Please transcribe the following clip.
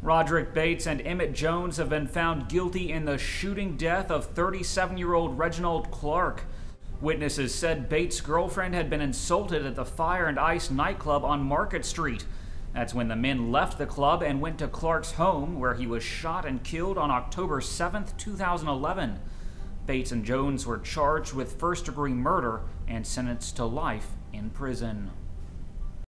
Roderick Bates and Emmett Jones have been found guilty in the shooting death of 37-year-old Reginald Clark. Witnesses said Bates' girlfriend had been insulted at the Fire and Ice nightclub on Market Street. That's when the men left the club and went to Clark's home, where he was shot and killed on October 7, 2011. Bates and Jones were charged with first-degree murder and sentenced to life in prison.